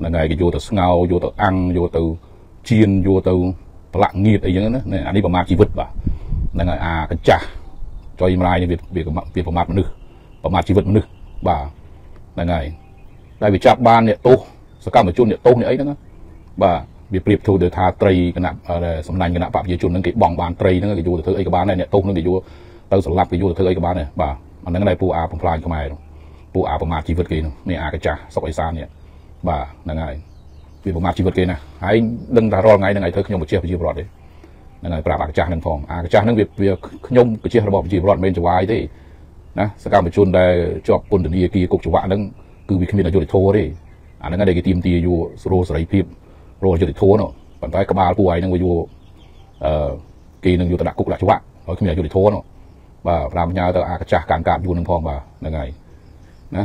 là ngày cái vô từ ngao vô từ ăn vô từ chiên vô từ lạng nghiệt ấy như thế này đi vào mặt chỉ vứt vào là ngày à cái chả cho im lại như việc vào mặt mà nữ vào mặt chỉ vứt mà nữ bà là ngày đây vì cha ban nhẹ tô sao cam ở chôn nhẹ tô nhẹ ấy đó bà việc bịp thôi để tha tây cái nạp sầm nành cái nạp bạc về chôn những cái bòng bàn tây nó cái vô từ thứ ấy cái bán này nhẹ tô nó cái vô từ sầm lạp cái vô từ thứ ấy cái bán này bà anh đang cái này pu à phong phai cái mày pu à vào mặt chỉ vứt kia này à cái chả sọc ấy san nhẹ bà là ngày vì bộ mặt chỉ vật kia nè, hãy đừng ra roi ngay đừng ngày thôi nhung một chiếc bị bọt đấy, ngày bà cái trang phòng, cái trang năng việc nhung cái chiếc bọt bị bọt bên chỗ ai thế, nè, sao cả một chôn đây cho quân đội kia cục chủ bạn đang cứ bị khi là chỗ để thua đấy, anh đang ở đây cái team tì vô rồi sấy phim, rồi chỗ để thua nó, bạn phải các bà của ai đang vô, kia đang vô tận cục là chủ bạn, rồi khi là chỗ để thua nó, và làm nhà tờ cái trang càng cảm vô năng phòng và là ngày, nè,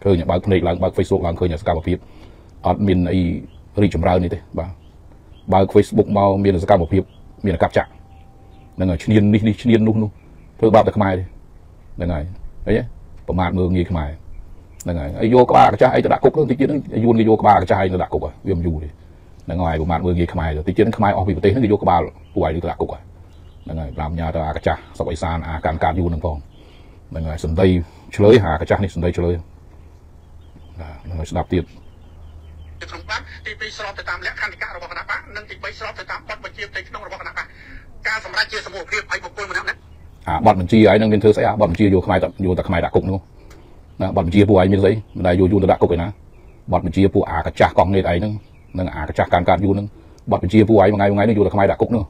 khơi nhà bạn này là bạn Facebook là khơi nhà sao cả một phim admin ấy rì chậm rãi này thế, bà Facebook mau miền Sài Gòn một phiếu miền Cáp Trạc, là người chuyên đi chuyên điên luôn luôn, thôi bà được mai đi, là người đấy, bà mạt mưa nghỉ mai, là người ấy vô bà cái trai đã cục đó, tí kiến ấy vô bà cái trai đã cục rồi, viêm dù đi, là người bà mạt mưa nghỉ mai rồi, tí kiến mai ở vị trí nó vô bà tuổi đi đã cục rồi, là người làm nhà ta cái trai, sau ấy san à can can vô nông phòng, là người sân tây chơi hà cái trai này sân tây chơi, là người đạp tiền trong bác thì bị sờ tới tam lẽ khăn thì cả rồi bọn bác nâng thì bị sờ tới tam bọt mình chia tới trong rồi bọn bác ca sầm ra chia sầm một riêng ấy một côn một năm đấy à bọt mình chia ấy nâng lên thứ sẽ à bọt mình chia vô khai tập vô tập khai đã cục đúng không bọt mình chia phụ ấy như thế này vô vô đã cục rồi nè bọt mình chia phụ à cái chả còn này ấy nâng nâng à cái chả càng càng vô nâng bọt mình chia phụ ấy một ngày nó vô tập khai đã cục nữa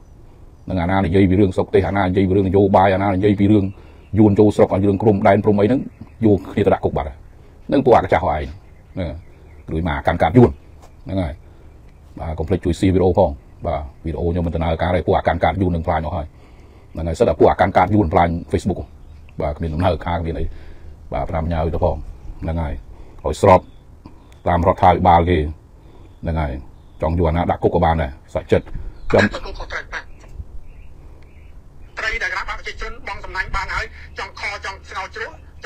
nâng à na này dây vì riêng sọc tây hà na dây vì riêng vô bài à na dây vì riêng vô châu sọc còn riêng krum đai krum ấy nâng vô khi đã cục bạc nâng phụ à cái chả hoài rồi mà càng càng vuôngนั่นไงบ่าคอมพลีทช่วยซีวิดีโอพ่อบ่าวิดีโอโยมมันจะนายการอะไรผู้อาการการยูนหนึ่งพลายหน่อยนั่นไงสำหรับผู้อาการการยูนพลายเฟซบุ๊กบ่าก็มีน้ำหนักค้างมีอะไรบ่าพรามยาวอยู่ตัวพ่อนั่นไงหอยสลับตามรถไฟบาลกีนั่นไงจองยวนนะดักกุกกบาลเลยใส่เจ็ดจำไตรได้รับประชาชนมองสำนักบาลหายจองคอจองเสาจุ๊จ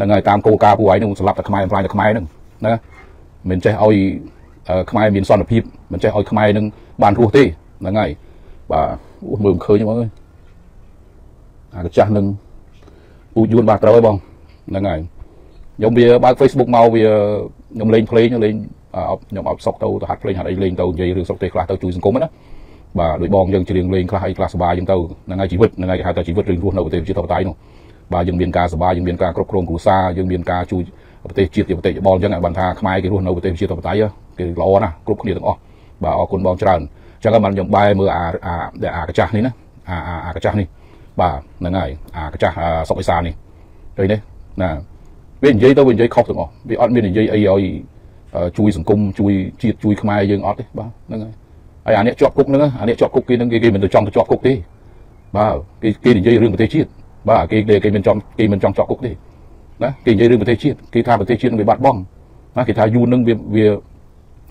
นั่นไงตามโกกาผู้ไว้เนี่ยสลับแต่ขมายปลายแต่ขมายนึงนะเหมือนใจเอาขมายมีนซ่อนพิบเหมือนใจเอาขมายนึงบานรูที่นั่นไงบ่ามือเคยใช่ไหมกระจายนึงอุยวนบาตรไว้บ้างนั่นไงยมเบียบาร์เฟซบุ๊กเมาเบียยมเล่นเพลงยมเล่นยมเอาสกเตาหัดเพลงหัดไอเล่นเตาใหญ่หรือสกเตาคลาเตาจุยสังคมนะบ่าโดยบองยังเฉลี่ยเล่นคลาไอคลาสบายยังเตานั่นไงชีวิตนั่นไงหาแต่ชีวิตเรื่องรูนเอาเตาชีวิตเตาตายเนาะbà dân biên ca sờ bà dân biên ca cướp cồn cù sa dân biên ca chui bật tê bòn dân ngại bàn tha khai cái luôn nấu bật tê chia tập tái á cái lo nè cướp cái gì đó bà ở cồn bòn tràn cho các bạn dùng bài mưa để cái cha này nè cái cha này bà là ngày cái cha sọc cái sa này đây đấy nè bên dưới tôi bên dưới khóc được không bị ăn bên dưới ấy rồi chui sừng cung chui chia chui khai dân ót đấy bà là ngày ấy anh ấy chọc cục nữa anh ấy chọc cục kia nó kia mình tự chọn tự chọc cục đi bà cái bên dưới riêng bật tê chia bà cái mình trong cục đi, đó cái dây đường bờ tây chiết bị bạt bong, đó cái thay yun nâng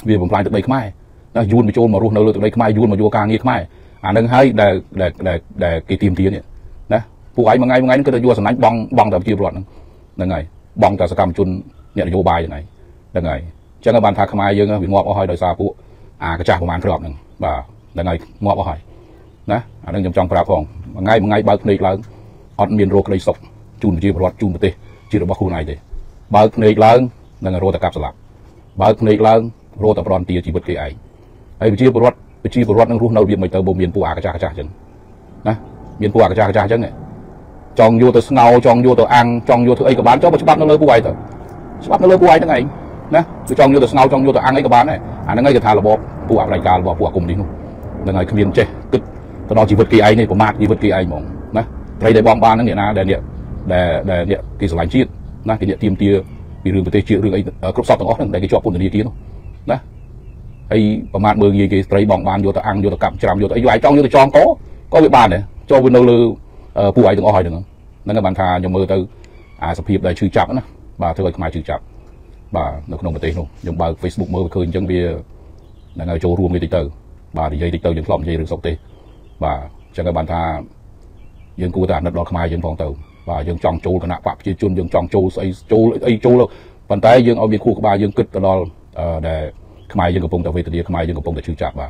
về vùng lại từ đây không ai, đó yun bị trôn mà ruột nở từ đây không ai yun mà vô càng nghe không ai, nâng hai để cái tìm tiền này, đó phụ ấy mà ngay cứ vô sẵn đánh bong tập chia bọt, là ngày bong tập cam chun nhận vô bài này, là ngày chắc là bàn thà không ai dương bị ngọt ở hơi đời xa phụ, cái cha của màn phật này, bà là ngày ngọt ở hơi, đó nâng trong phật phòng, ngay bao nhiêu lầnอดมีนโรคในศพจูนจีบรอดจูนประเทศจีรบคูนายเดบาในกลางนั่นโรตะกับสลับบาในกลางโรตะปรอนตีจีบเกย์ไอ้จีบรอดนั่งรู้เราเบียนไม่เติมบ่เบียนปูอากระจาจังนะเบียนปูอากระจาจังเนี่ยจองโยตัวเงาจองโยตัวอังจองโยตัวไอ้กบาลเจ้าปัจจุบันนั่งเลยผู้ไอ้ตัวปัจจุบันนั่งเลยผู้ไอ้ทั้งไงนะจองโยตัวเงาจองโยตัวอังไอ้กบาลเนี่ยนั่งไงจะทาระบบปูอารายการระบบปูอากรมดิ้งนั่งไงขมิ้นเจ๊กึดตอนจีบเกย์ไอ้เนี่ยผมมาจีบเกย์ไอ้มองนะใครได้บอมบ้านนั่นเนี่ยนะแต่เนี่ยที่สลายชีตนะที่เนี่ยทีมเตียมีเรื่องประเทศเชื่อเรื่องไอ้ครบสอบต่างๆนั่นแต่ก็ชอบคนเดียวกันนะ ấy mà màn bờ gì cái trái bóng bàn vô ta ăn vô ta cắm chạm vô ta ấy trong vô ta tròn có bị bàn này cho bên đâu lư phụ ấy từng hỏi được không nên là bàn thà nhầm mơ từ à sập hiệp đại trừ chạm nữa bà thưa mày trừ chạm bà nó không đồng tiền luôn nhầm bà Facebook mơ khơi chân bia là ngày chỗ ruộng đi tịch từ bà thì dây tịch từ những lòng dây được sọc tê bà chẳng là bàn thà dân cư ta nó đo khai dân phòng từ bà dân tròn trâu cái nạp bạc chia chun dân tròn trâu xây trâu ấy trâu luôn bàn tay dân ở biệt khu của bà dân kịch đo để không ai dân công tàu về từ địa không ai dân công tàu chịu chạp vào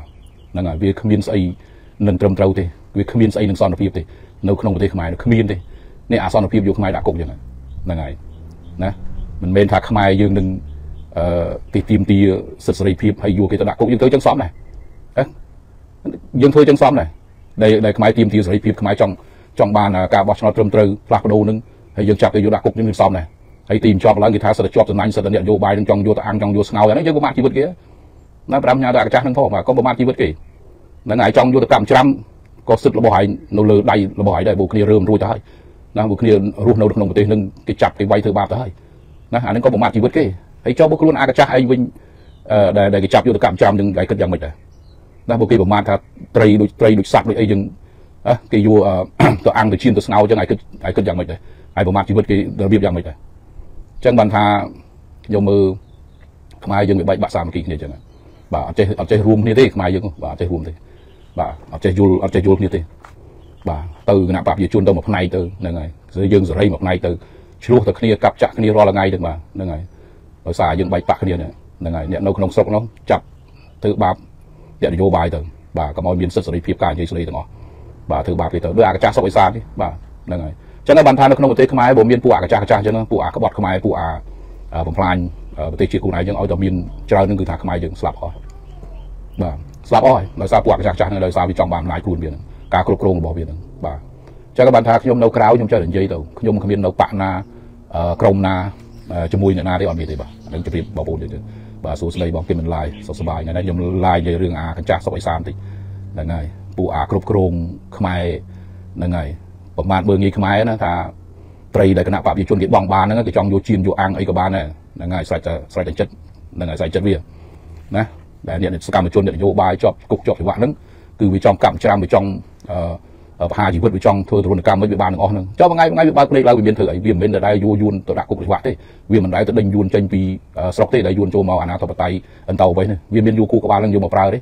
nên là việc khmiên xây nâng trầm trâu thì việc khmiên xây nâng son nó phim thì nấu không có thể không ai nó khmiên thì nên à son nó phim vô không ai đã cùng vậy này này nè mình bên thạc không ai dân nâng tìm tìm tì sợi sợi phim hay vô cái ta đã cùng dân thôi chân xóm này dân thôi chân xóm này đây đây không ai tìm tì sợi phim không ai trong trong bàn là cả bọn nó trầm trâu lạc đồ nâng hay dân chạp thì vô đã cùng những xóm này hay tìm cho là người ta sẽ được cho từ nay sẽ được nhận vô bài trong vô ta ăn trong vô ngao đấy chứ có bạn chỉ vượt kia nó làm nhà đại trác năng thọ mà có một bạn chỉ vượt kì là ngày trong vô ta cầm trăm có sức là bỏ hải nô lơ đầy là bỏ hải đầy bộ kia rơm ruồi tới nó bộ kia ruột nâu được nồng một tí nâng cái chập cái vay thứ ba tới nó hẳn có một bạn chỉ vượt kì hay cho bốc luôn ai trác hay vinh để cái chập vô ta cầm trăm nhưng lại cất dạng mình đấy nó bộ kia một bạn thật trầy đôi sạc đôi ấy nhưng cái vô ta ăn được chiên được ngao cho ngày cất dạng mình đấy ai một bạn chỉ vượt kì được biết dạng mình đấy chẳng bàn thà dòng mơ không ai dân bị bệnh bạ xàm kỳ này chẳng hạn bà ở trên room như thế không ai dân bà ở trên room thế bà ở trên như thế bà từ nạp bạc gì chôn đâu một ngày từ này này dưới dân rồi đây một ngày từ lúc thật kia cặp chặt kia lo là ngay được mà này này ở xã dân bệnh bạc kia này này này nhận đâu không sốc nó chặt thứ ba nhận vô bài từ bà có mọi biến sất rồi phim cả như thế này đó bà thứ ba cái từ đưa cái cha sốc cái xa đi bà này này cho nên bàn thà nó không một tí không ai bổ miên phụ ả cả cha cho nó phụ ả các bọt không ai phụ ả bồng phanh một tí chuyện cụ này nhưng ở tàu miên chờ nên cứ thả không ai dừng slap rồi bà slap rồi nói sao phụ ả cả cha nên nói sao vì trong bàn lại cuốn biển cá cột cồn bỏ biển bà cho các bàn thà khi ông nấu cáu ông chơi đến dây tàu khi ông không biết nấu bạn na cồn na chum mùi na đấy ở miền tây bà đang chụp bảo bồn đấy bà số đây bảo kia mình lại số số bài này đấy ông lại về riêng ả cả cha sắp phải san thì là ngày phụ ả cột cồn không ai là ngàyประมาณเบอร์งี้ขมายนะถ้าไตรได้ขณะปราบยิ่งชนเก็บบางบานนะก็จองโยชินโยอังไอ้กบาลเนี่ยง่ายใส่จะใส่จัดจัดง่ายใส่จัดเวียนะแต่เนี่ยสกัดมาชนเนี่ยโยบายจอบกุกจอบถือว่านั้นคือไปจองกำจามไปจองพาจีบไปจองเธอทุนกรรมไม่ไปบานอ๋อนึงจอบง่ายไปบานคนเล็กเราไปเบียนเถื่อนเบียนเบนแต่ได้ยูยูนตัวดักกุกถือว่าที่เวียนมันได้ตัวดึงยูนเจนปีสอกที่ได้ยูนโจมาอาณาธปไตยอันเตาไปเนี่ยเวียนเบนยูกูกบาลนั่งยูมาปลาเลย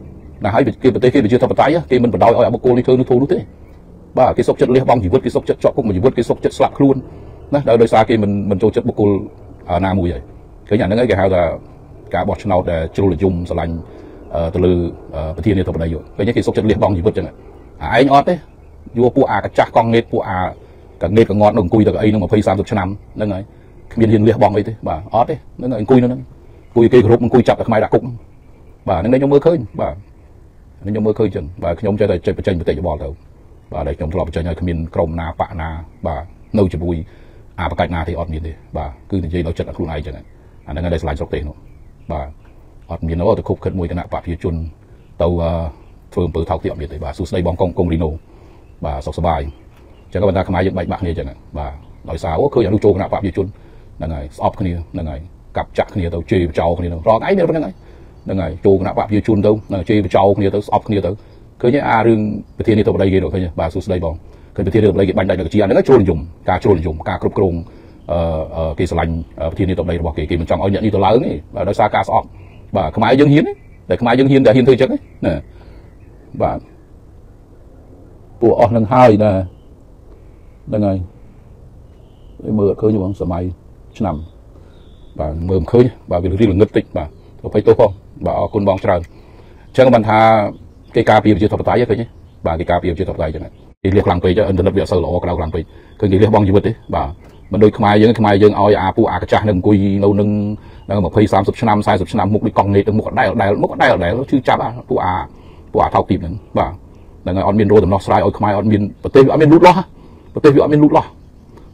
là hai cái bờ tây kia bị chưa thập tái á kia mình bật đói oi bạc côn đi thôi nó thua nó thế bà cái sốc chất lép bong chỉ vứt cái sốc chất chọt cũng mà chỉ vứt cái sốc chất slap luôn đó đời xa kia mình trôi chất bọc cồn ở nam mùi vậy cái nhà nó ấy cái hao là cả bọt nào để trôi là dùng sờ lạnh từ lư bờ thiên này từ bờ này rồi cái những cái sốc chất lép bong chỉ vứt chẳng hạn anh ót đấy vua pua à cái cha con nghệt cả ngọn đồng cùi từ ấy nó mà phơi 30 năm đấy này miền hiền lép bong ấy thế bà ót đấy đấy này cùi nó cùi cây rục cùi chặt là không ai đã cũng bà nên đây nhóm mơ khơi bà nên nhóm mơ khơi chừng bà nhóm chơi tại chơi bờ tây bò đầu bà đây trong thọ chơi nhau miền cồn na pạ na bà nâu chụp bùi à bà cạnh na thì ọt miền đi bà cứ như vậy chất là khu này chẳng hạn anh đang ở đây là sọc tê nó bà ọt miền nó ở từ khúc khẩn mùi cái nạ pạ phía chun tàu phường bự thọc tiệm miền thì bà xuống đây bong công rino bà sọc sờ bài chẳng các bạn ta không ai dựng bạch bạc này chẳng hạn bà nói sao cứ chẳng lúc trôi cái nạ pạ phía chun là ngày ọp cái này là ngày cặp chặt cái này tàu chơi trâu cái này nó rò ấy nữa cái này là ngày trôi cái nạ pạ phía chun đâu là chơi trâu cái này tàu ọp cái này tàu cứ như à riêng bờ thiên này tôi ở đây kia rồi thôi nhá bà xuống đây bong cái bờ thiên này tôi ở đây cái bánh đây được chi ăn nó trôn dùng cá cột cồn cái sờ lạnh bờ thiên này tôi ở đây bỏ cái mình trong oi nhận đi tôi lớn ấy bà nói xa cá sọp bà không ai dân hiến ấy để không ai dân hiến để hiến thôi chứ ấy nè bà của lần hai là lần này mưa khơi như bằng sờ mai nằm bà mưa khơi bà vì riêng là ngất tịnh bà phải tôi không bà côn bong trời chẳng bàn tha cái cà phê chưa thập tái vậy nhé bà cái cà phê chưa thập tái chẳng hạn cái liệt làng phê cho internet bị sờ lỗ cái đầu làng phê cái liệt bong gì vậy đấy bà mình đôi không ai dân oi à pu à cái cha nâng cùi lâu nâng đang một phê 30 năm 40 năm một cái con này từng một đại ở đây chứ cha bà pu à quả thao tìm nâng và là người ăn miên rô tầm nó sai ôi không ai ăn miên bật tê bị ăn miên lút lo ha bật tê bị ăn miên lút lo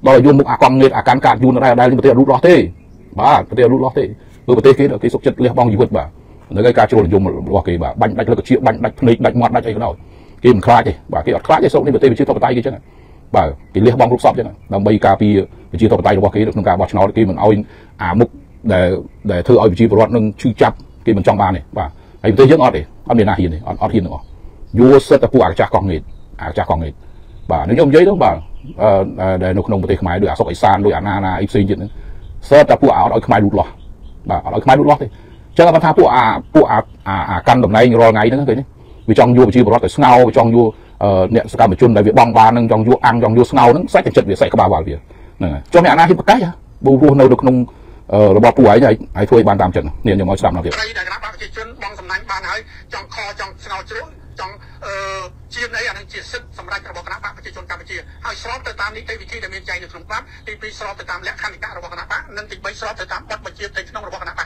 đó là dùng một con người cán cản dùng ở đây nhưng bật tê lút lo thế bà bật tê lút lo thế người bật tê cái sốc chất leo bong gì vượt bà người cái cà chua là dùng một loa kỳ bà bánh đạch là cái chuyện bánh đạch này đạch mọt đạch cái nào cái mình khai kì bà cái ọt khai cái sốc này bật tê bị chia tay cái chứ này bà cái leo bong rút sọp chứ này làm bay cà pi bị chia tay loa kỳ được không cả bọt nó cái mình ôi à mục để thưa ôi bị chia loạt nâng chư chập cái mình trong bà này bà ai bật tê dướng ọt này ăn miên hiền này ọt hiền nữa vô sơ tập của ác cha con nghệt bà nếu nhôm giấy đó bà để nộp nông bờ tây khmer được sọc san được na ít xí chuyện sơ tập của áo đội khmer lụt lọ bà áo đội khmer lụt lọ thế chắc là văn tháp của căn đồng này rồi ngày nữa cái này vì trong vua chi bảo tới ngao trong vua nẹn sạc mà chun đại việt bong ba nâng trong vua ăn trong vua ngao nó sách chật việc sách các bà vào việc cho mẹ na thì một cái hả bù vua nâu được nông là bò của ấy này ấy thôi bàn tạm trận liền nhầm nói sầm làm việc trong chiên ấy anh chiết sứcสำหรับกระบอกคณะปะประชาชนกัมพูชีให้สอบติดตามนิติวิธีดำเนินใจในส่วนความที่ปีสอบติดตามและขั้นการระบอกคณะปะนั่นติดไปสอบติดตามบัตรประชาชนในน้องระบอกคณะปะ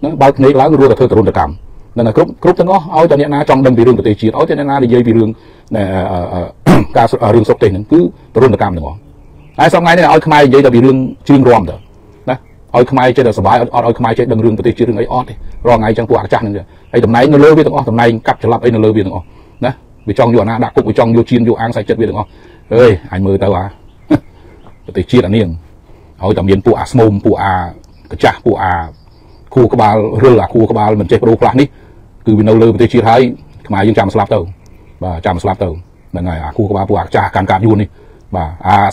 nó bao nhiêu lắm luôn là thơ tồn tại cảm nên là cốt thằng nó ao cho nên là trong đầm bị rừng một tê chuyện ao cho nên là để dây bị rừng này cà rừng sốc tê những cứ tồn tại cảm được không ai xong ngay này ao không ai dây là bị rừng chuyên rom được nè ao không ai chơi được sửa bài ao không ai chơi đừng rừng một tê chuyện rừng ấy ót rồi ngay trong cuộc ác trạng này ấy tầm này nó lơ với thằng ó tầm này cặp trở lại ấy nó lơ với thằng óนะไปจองอยู่นะดักกุกไปจองอยู่จีนอยู่อ่างใส่จัดเวียนอ๋อเฮ้ยไอ้มือเตาอ่ะติดจีนอันนี้ยังเอาแต่เมียนปูอาสมมปูอากระจ่าปูอาคู่กบาลเรือคู่กบาลเหมือนเจ็บรูปลานี่คือวินเอาเลยติดจีนไทยมายังจามสลับเตาบ่าจามสลับเตานั่นไงอ่ะคู่กบาลปูอากระจ่าการยูนนี่บ่า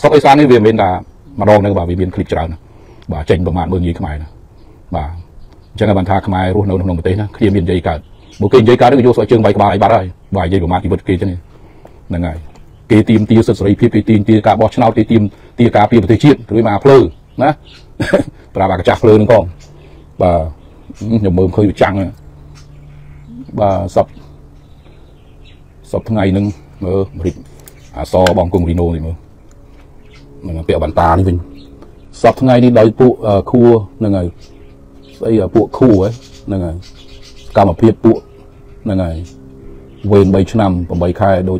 ซอกไอซานนี่เวียนเป็นมาลองนะบ่าเวียนคลิปจะเอานะบ่าเจงประมาณเมืองยี่ขมายนะบ่าจังหวัดบันทาขมายรู้นนท์ประเทศนะเคลียร์เมียนใจกัดบุกเกย์ใจการเรื่องโยสวยเชิงใบกบาลไอ้บ้าได้ใบใหญ่กว่ามาที่บทเกย์ใช่ไหมนั่นไงเกย์ตีมตีสุดสวยพี่พี่ตีมตีกาบอชนาตีมตีกาปีประเทศจีนหรือมาเพลอนะปลาบากระจักเพลอหนึ่งกองบ่าอย่ามือเคยจังเลยบ่าสับทั้งไงหนึ่งริบซอบองกรุงรีโน่นี่มือเปียกบันตานี่เป็นสับทั้งไงนี่ได้พวกคู่นั่นไงไอ้พวกคู่ไอ้นั่นไงกรรมเพียบพวกนั่นไงเวนใบชนำผมใบคายโดย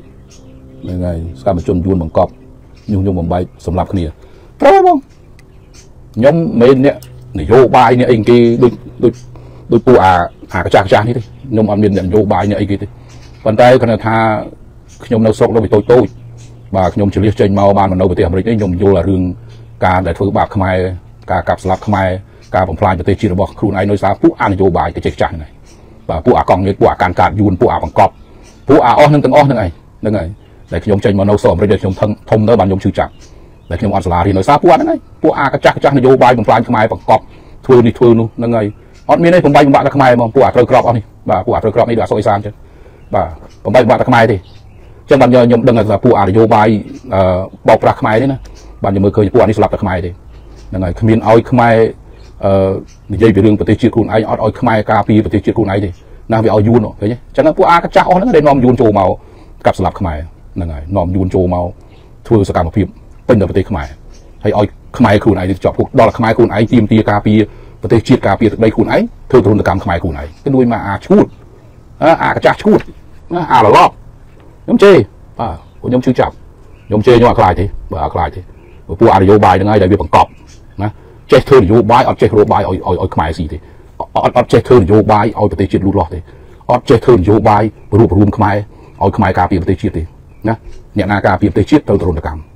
ยังไงสกัดมาจนยูนบังกอบยุ่งผมใบสำหรับคนนี้เพราะว่าย้อมเมนเนี่ยโยบายเนี่ยเองกี่โดยปูอากระจายนี่ดิย้อมอันเดียนโยบายเนี่ยเองกี่ดิปัจจัยขณะท่าย้อมเราสกเราไปโตบ่าย้อมเฉลี่ยเฉยเมาบ้านมันเราไปเตะอะไรนี่ย้อมโยละเรื่องการแต่ฝืนบาปขมายการกลับสลับขมายการผมพลายจะเตะจีระบอกครูนายน้อยสาผู้อ่านโยบายจะเจ๊กจ่ายไหนบ่าผู้อากองเนี่ยผู้อาการการยูนผู้อาบังกอบผู้อาอ้อนั่งตั้งอ้อนั่งไงนั่งไงแต่ขยมใจมาโนสอบประเดี๋ยวขยมทั้งทมเนื้อบานยมชื่อจักแต่ขยมอันสลาที่หน่อยซาผู้อานั่งไงผู้อากระจักนโยบายของพลานขมายประกอบทัวร์นี่ทัวร์นู้นนั่งไงอันมีในผมใบผมบ้าตะขมายมองผู้อาเตยกรอบอันนี้บ่าผู้อาเตยกรอบนี่ด่าโซอิซานใช่บ่าผมใบผมบ้าตะขมายดิจังบานยมดังไงผู้อานโยบายบอกปลาขมายนี่นะบานยมเคยผู้อานี่สลับตะขมายดินั่งไงขมิ้นเอาขมายในใจเป็นเรื่องปฏิจิตคุณไอ้อัดเอาขมายกาปีปฏิจิตคุณไอ้ดินางไปเอายูนหรอเฮ้ยฉะนั้นผู้อากระจายนั่นเลยนอมยูนโจเมากับสลับขมายนั่นไงนอมยูนโจเมา thưa sạc một phim bên đầu khmai hay oi khmai khu này chọn cuộc đó là khmai khu này tìm tia cà phê và tê chia cà phê đây khu này thưa thôn sạc khmai khu này cái đuôi mà à chút à cái chát chút à là lọp nhóm chê à của nhóm chữ chọc nhóm chê nhưng mà lại thế bà lại thế của à vô bài ngay đại việc bằng cọp nè chê thưa vô bài ở chê vô bài ở khmai gì thế ở chê thưa vô bài ở tê chia lụt lọt thế ở chê thưa vô bài rùm khmai ở khmai cà phê tê chia thế nè nhẹ na cà phê tê chia từ thôn sạc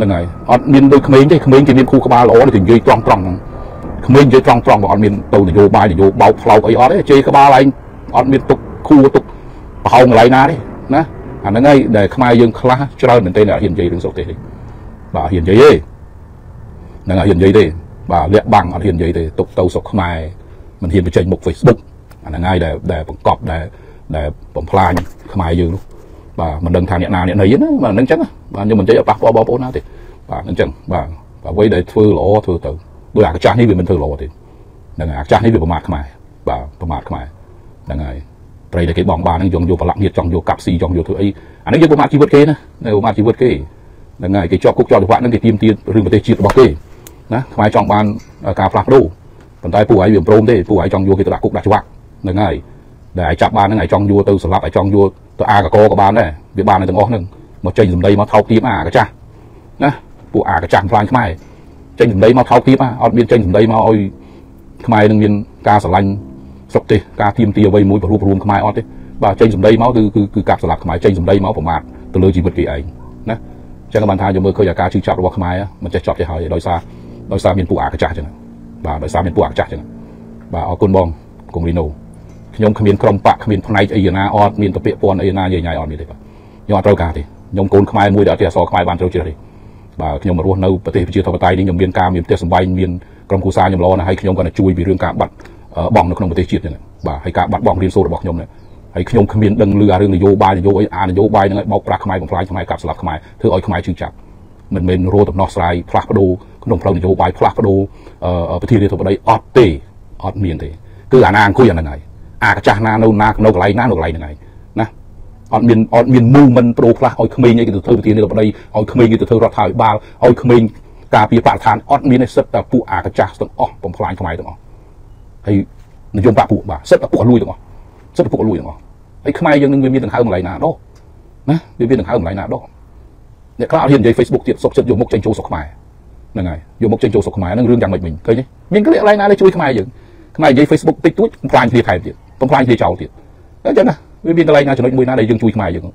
นั่นไงอ๋อมีโดยขมิ้นใช่ขมิ้นจะมีคู่ขบาล้อถึงยืดตรองตรองขมิ้นยืดตรองตรองบอกอ๋อมีตัวนโยบายนโยบายเบาเผาไอ้อ๋อเนี่ยเจขบาอะไรอ๋อมีตุกคู่ตุกเผาอะไรน่าดินะอันนั้นไงเด็กขมายยังคลาสเจริญเหมือนเตยเนี่ยเห็นใจเรื่องสกเตยบ่าเห็นใจเย่นั่นน่ะเห็นใจดิบ่าเลี้ยบังเห็นใจดิตุกเตาสกขมายมันเห็นไปเจนบุก Facebook อันนั้นไงเด็กประกอบเด็กผมพลานขมายยังรู้บ่ามันเดินทางเนี่ยนานเนี่ยไหนยิ่งนะบ่านั่งจังนะบ่าเนี่ยมันจะเอาปากปอปอหน้าดิบ่านั่งจังบ่าไว้เด็กฟื้นหล่อฟื้นเต๋อโดยอาจารย์นี่เป็นมันฟื้นหล่อดินั่นไงอาจารย์นี่เป็นประมาทขมายบ่าประมาทขมายนั่นไงไปเด็กบองบานั่งยองโยปลักเงียดจองโยกับซีจองโยเธอไออันนั้นยังประมาทชีวิตเกนะในประมาทชีวิตเกนั่นไงไอจอบกุ๊กจอบหวานนั่นไอทีมตีเรื่องประเทศจีนบอกเกนะทำไมจองบานกาฟลักดูปัจจัยผู้ไอเวียมโปร่งได้ผู้ไอจองโยกิตระกุ๊กดัชวักนั่นไงแต่ไอจับบานนั่นไอจองโยตัวสลับไอจองโยตัวอากับโกกับบานได้เวียบานในตรงอ้อหนึ่งมาเจนถึงได้มาเท้าตีมากับจ้านะผู้อากับจ้าพลานขึ้นมาเจนถึงได้มาเท้าตีมาเอาเบียนเจนถึงได้มาเอาขึ้นมาหนึ่งเบียนกาสลันสกติกาทีมตีเอาไว้มวยประรูปรวมขมายออดดิบ่าเจนสมได้เมาส์คือกับสลับขมายเจนสมได้เมาส์ผมมาตัวเลยจีบกี่ไอ้นะเจ้ากำบันทายจะมือเคยอยากการชื่อจับรัวขมายอ่ะมันจะจับจะหายลอยซาเป็นปูอากระจาจังนะบ่าลอยซาเป็นปูอากระจาจังนะบ่าเอาก้นบองกงรีโน่ขยมขมิ้นกรมปะขมิ้นพนัยไอ้ยานาออดมีนตะเปะปอนไอ้ยานาใหญ่ๆออดมีเลยป่ะยอดเท่ากาดิยมโกนขมายมวยเดี๋ยวเตะสอขมายบานเท่าเจริญบ่าขยมมารัวเน่าปฏิพิจิตรทวารไตนี่ยมเบียนกามยมเตะสมบัยเบียนกรมคูซายมล้อนะให้ขยมกันจุยมีเรื่องการบัดบองในขนมประเทศจีนเนี่ยบ่าให้การบัดบองเรียนโซ่ระบอกยมเนี่ยให้ขยมขมิ้นดังเรือเรื่องนโยบายนโยอานนโยบายนั่นไงบอกปลาขมายของพลายขมายกับสลับขมายเธออ้อยขมายชื่อจับมันเป็นโรตับนอสไลพลาปดูขนมพลานโยบายพลาปดูประเทศเรียนโซ่ประเดี๋ยวออตเตออตเมียนเตคืออานางคุยอย่างไรอากระจานาโนนาโนกไลนาโนกไลยังไงนะออตเมียนมูมันโปรพลาอ้อยขมิ้นยังจะเธอประเทศเรียนโซ่ประเดี๋ยวอ้อยขมิ้นยังจะเธอรัฐไทยบาลอ้อยขมิ้นกาปีปลาทานออตเมียนในสัตว์ปูอากระจาต้องอ้อผมพลายขมายต้องอ้อให้นโยบายปูบ่าสัตว์ปูลุยต้องอ้อrất là phụ lùi ngỏ ấy không ai dân nên viên viên thằng hai ông này nào đó nè viên thằng hai ông này nào đó để các bạn hiện dưới Facebook tiệm sọc chân dùng một tranh châu sọc mài là ngày dùng một tranh châu sọc mài nó rương chẳng mệt mình thấy nhé nhưng cái lẽ này là chui không ai dừng không ai dưới Facebook tích túi không phải thì phải tiệm không phải thì chào tiệm đó chứ nè viên cái lẽ này cho nên mười năm này dừng chui không ai dừng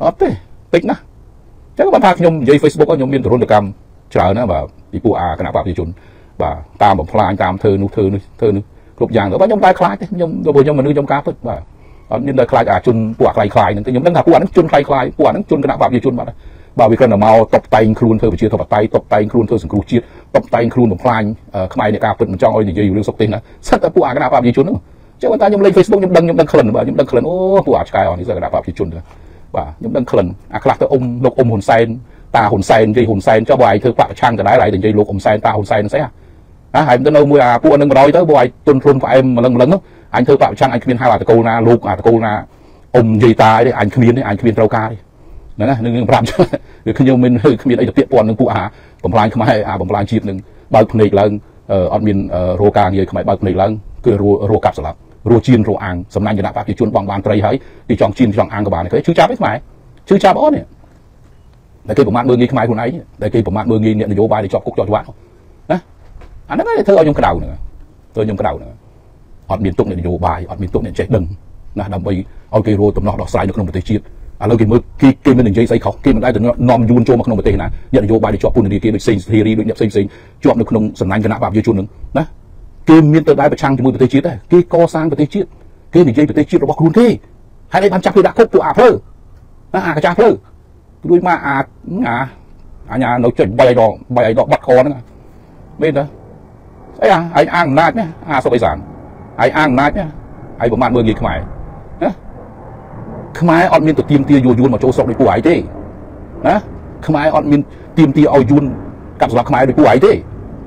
đó thế tích nè chắc các bạn thằng nhom dưới Facebook có nhom viên từ luôn được cầm chờ nữa và đi pua à cái nào vào thì chun và tam bảo pha tam thơ nuกลุ่มอย่างหรือว่าย่อมได้คลายย่อมโดยย่อมมันนึกย่อมกาพึ่งบ่านี่ได้คลายจุนปวดคลายนั่นแต่ย่อมนั่งหาปวดนั่งจุนคลายปวดนั่งจุนกระหน่ำบ่าวยี่จุนบ่าบ่าววิกรณ์เมาตบไตครูนเธอไปเชียร์ตบไตครูนเธอสังครูเชียร์ตบไตครูนผมพลายขมายในกาพึ่งมันจ้องเอาอย่างเยอะอยู่เรื่องสตินะสัตว์ปวดกระหน่ำบ่าวยี่จุนนะเจ้าวันตายย่อมเล่นเฟซบุ๊กย่อมดังขลันบ่าย่อมดังขลันโอ้ปวดกายอ่อนนี่เสือกระหน่ำบ่าวยี่จุนนะบ่าย่อมดังขลันอักลักษณ์เธออมนกอมหุ่นไซน์ตาหุ่นไซน์ใจหุ่นไซน์เจ้าบ่ายเธอปะช่างจะได้หลายถึงใจลูกอมไซน์ตาหุ่นไซน์เสียหายมันจะเอามือพวกนึงมาลอยtớiบ่อยจนทนฝ่ายมันลังๆอันเธอเปล่าช่างอันขึ้น2 บาทตะโกนาลูกตะโกนาอมยีตาได้อันขึ้นได้อันขึ้นเรากายนั่นนะนึงปรับหรือขึ้นยมมันขึ้นไอ้ตะเปียปอนนึงผู้อาผมพลายขึ้นมาให้อาผมพลายชีพนึงบ่าวพนิกลังอดมินโรกาเงยขึ้นมาบ่าวพนิกลังคือโรกับสลับโรจีนโรอังสำนักยานาปากิจุนบางบานไตรหายที่จองจีนจองอังกับบานคือชื่อจับไม่หมายชื่อจับอ๋อเนี่ยแต่คือผมมาเมืองนี้ขึ้นมาคนไหนแต่คือผมมาเมืองนี้เนี่ยนโยบายที่จอบกุ๊กจอดวัดนะอันนั้นเธอเอายมกระดาวหนึ่งเธอยมกระดาวหนึ่งอดมีตุกเนี่ยโยบายอดมีตุกเนี่ยใจดึงนะดำไปเอาเกโรตบนอกดอกสายในขนมปฏิชีตอ่ะแล้วกินมือกินมันหนึ่งใจใส่เขากินมันได้แต่นอมยูนโจมาขนมปฏินะเนี่ยโยบายในจอบปุ่นในดีกินโดยเซนเทรีโดยเนี่ยเซนจอบในขนมสำนักคณะแบบยูชุนหนึ่งนะกินมีตัวได้ประชังจมูกปฏิชีตได้กินก่อสร้างปฏิชีตกินหนึ่งใจปฏิชีตเราบอกรุ่นที่ให้ได้พันจับพิดาคบปูอาเพลอนะอากระจาเพลอด้วยมาอา anh à nấu chuyện bày đó bắt khó nữa bên đó ấy à anh ăn nát nhá à sao bây giờ anh ăn nát nhá anh bấm màn mưa gì không phải không ai ăn miên tụt tiêm tia yun mà chỗ sọc để cua ấy thế á không ai ăn miên tiêm tia ao yun cặp sọc không ai để cua ấy thế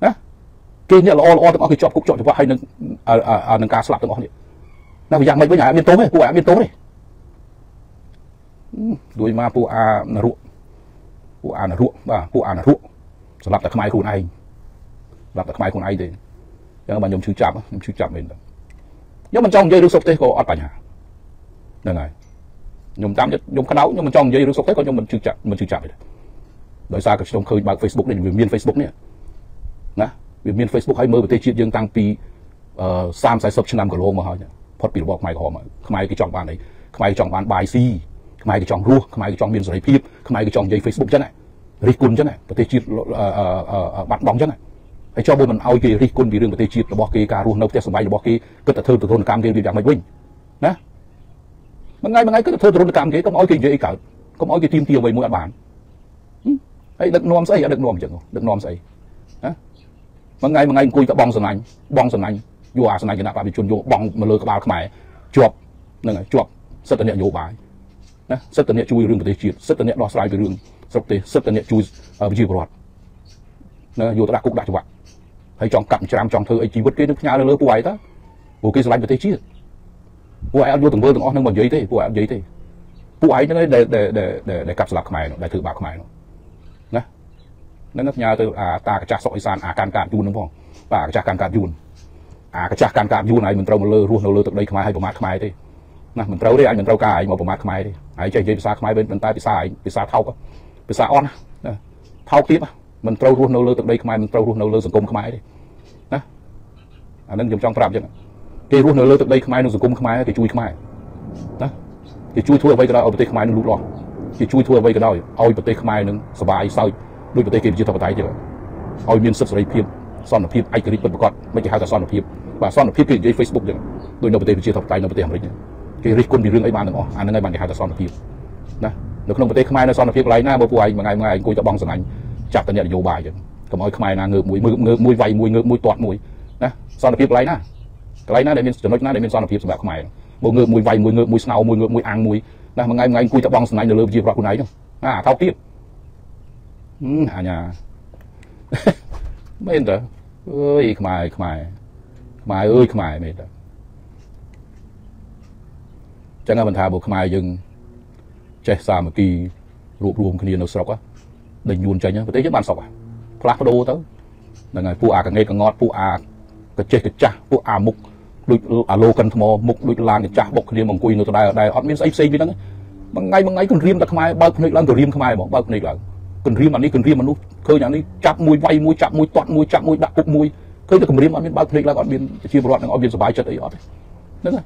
á kia nhẹ lo tao cứ chọn cục chọn cho vợ hay nâng cá sập tao nói này bây giờ mày với nhà biên tố ấy bùa ăn biên tố đi đuôi ma bùa ăn ruộng bà bùa ăn ruộng sập tại khai khu này sập tại khai khu này thì nhưng mà nhom chưa chạm mình nhưng mà trong dây được sụp thế có ăn bánh hà đây này nhung tám nhung khăn áo nhưng mà trong dây được sốc thế còn nhung mình chưa chạm được đời xa cái trong khơi bằng Facebook này miền Facebook này nè miền Facebook hay mơ về tây chiết dương tăng pi sam sai sập trên năm cửa lô mà hỏi nhá phật bị bọc mày họ mà không ai cái trong bàn này không ai cái trong bàn bài si không ai cái trong rua không ai cái trong miền giới phim không ai cái trong dây Facebook chứ này ri cun chứ này về tây chiết bạn bóng chứ này hãy cho bố mình ao cái ri cun vì đường về tây chiết là bọc cái cà rua nấu tép sầm bay là bọc cái cất tờ thơ từ thôn cam kia đi dạng mày quên nè Bang ngay cứ thơ trốn cam kia cũng nói cái gì cả cũng nói cái tim tiêu về mũi bản ấy được nom xây á bang ngay cùi ta bong sần anh vô à sần anh đã bà bị chôn vô bong mà lơ cái bà chộp nên là chộp sất tận địa vô bái á sất tận địa chui rừng tế chiết sất tận địa đo sải về rừng sốc tế sất tận địa chui ở chi bọt nó vô ta cục đã cho bạn hay trong cặm trăm trong thơ ấy chi vứt cái nước nhà lơ quái ta vô cái sải về tế chiếtผู้ไอ้เอาดูถึงเบอร์ถึงอ้อนั่งมันเยอะที่ผู้ไอ้เยอะที่ผู้ไอ้นั่นได้กลับสลับขมายได้ถือบาขมายนะนั่นนักยาตัวตากระจาสอยซานการยูนน้องพ่อตากระจาการยูนกระจาการยูนไอ้มันเตามันเลือร่วงเลือตึกได้ขมายให้ประมาทขมายที่นะมันเตาได้ไอ้มันเตากายมาประมาทขมายที่ไอ้ใจเย็นพิซซ่าขมายเป็นมันตายพิซซ่าเท่าก็พิซซ่าอ้อนนะเท่าทิพย์มันเตาร่วงเลือตึกได้ขมายมันเตาร่วงเลือสังคมขมายที่นะอันนั้นยมจ้องตราบยังcái ruộng nó lơ từ đây không ai nó dùng cung không ai thì chui không ai, đó, thì chui thua vậy cái đó ở bờ tây không ai nó lụt lọ, thì chui thua vậy cái đó, ôi bờ tây không ai nó sờ bài sao, đôi bờ tây kia chưa thọ tay chưa, ôi miền sấp sấy phim, son ở phim, ai cái gì bật bật mấy cái hai cái son ở phim, và son ở phim cái gì Facebook được, đôi nó bờ tây chưa thọ tay nó bờ tây không đấy, cái riết quân bị riêng ấy bàn được không, anh nói bàn cái hai cái son ở phim, đó, được không bờ tây không ai nó son ở phim lấy na bờ puai mà ngày cùi cho bong sần anh, chặt tận nhà vô bài rồi, cầm ôi không ai na ngược mũi vầy mũi toát mũi, đó, son ở phim lấy na cái này nó để miền cho nó để miền son là phim sập bạc không ai, mùi ngựa mùi vầy mùi ngựa mùi sầu mùi ngựa mùi ăn mùi, nè mà ngay cùi tập bong sân này nó lơ gì vào cùi này chứ, thao tiếp, nhà, mấy anh đó, ơi không ai ơi không ai mấy anh đó, chắc là mình thà bộ không ai dừng, chạy xa một kỳ, rùm cái gì nó sọc á, đỉnh nhún chạy nhá, tới chứ bàn sọc à, plak đồ tới, là ngày phụ à càng nghe càng ngọt phụ à cái chết cái cha của à mục đuổi à lô cần thò mục đuổi làng cái cha bọc cái mông quỳ nó từ đây ở miền Tây Tây đó ngay còn riêng ta không ai bao nhiêu lần còn riêng không ai bỏ bao nhiêu lần còn riêng mà nút khơi nhà này chắp mũi vay mũi chắp mũi toát mũi chắp mũi đặt cục mũi khơi ta còn riêng ăn miền bao nhiêu lần ở miền chi bộ đoạn ở miền số bài chợ đấy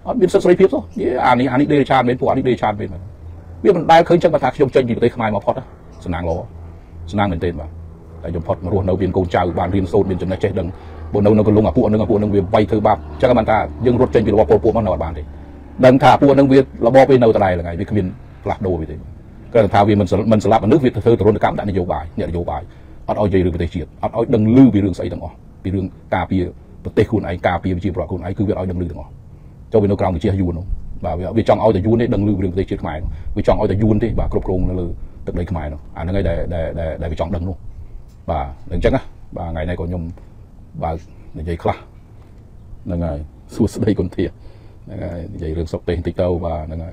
ở miền sân sài phiếu đó anh ấy đề tràn bên phụ anh ấy đề tràn bên mà biết mình đai khơi chân mà thạc trong chân gì tới không ai mà phật á sơn nàng lò sơn nàng mình tên mà tại trong phật mà luôn nấu viên câu chào bàn riêng sôi bên trong này chết đừng bộ nông nó còn lung à phụ nông việc vay thứ ba chắc các bạn ta dừng rút trên việc lọp phụ nó bạn đi đằng thả phụ nông việc là bo bên đầu này là ngày việc mình lạc đồ vậy thế cái thả vì mình sẽ làm nước việt thứ rồi cảm đại bài nhận nhiều bài ăn ao dây được về chuyện ăn ao đằng lư vì đường xây đằng ngõ vì đường cà phê tê khuôn ấy cà phê chỉ bỏ khuôn ấy cứ việc ao đằng lư đằng ngõ cho bên nông cào người chia yun không và vì trong ao thì yun đấy đằng lư vì đường tê chuyện mày vì trong ao thì yun thế và cột cồn là từ đây mày nó à nó ngay để vì trong đằng luôn và đằng chắc á và ngày nay còn nhung và dây khla là ngày suốt đây còn thiệt là ngày dây rừng sọc tiền tịch tàu và là ngày